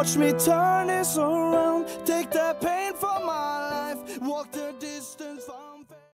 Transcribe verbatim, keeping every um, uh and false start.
watch me turn this around.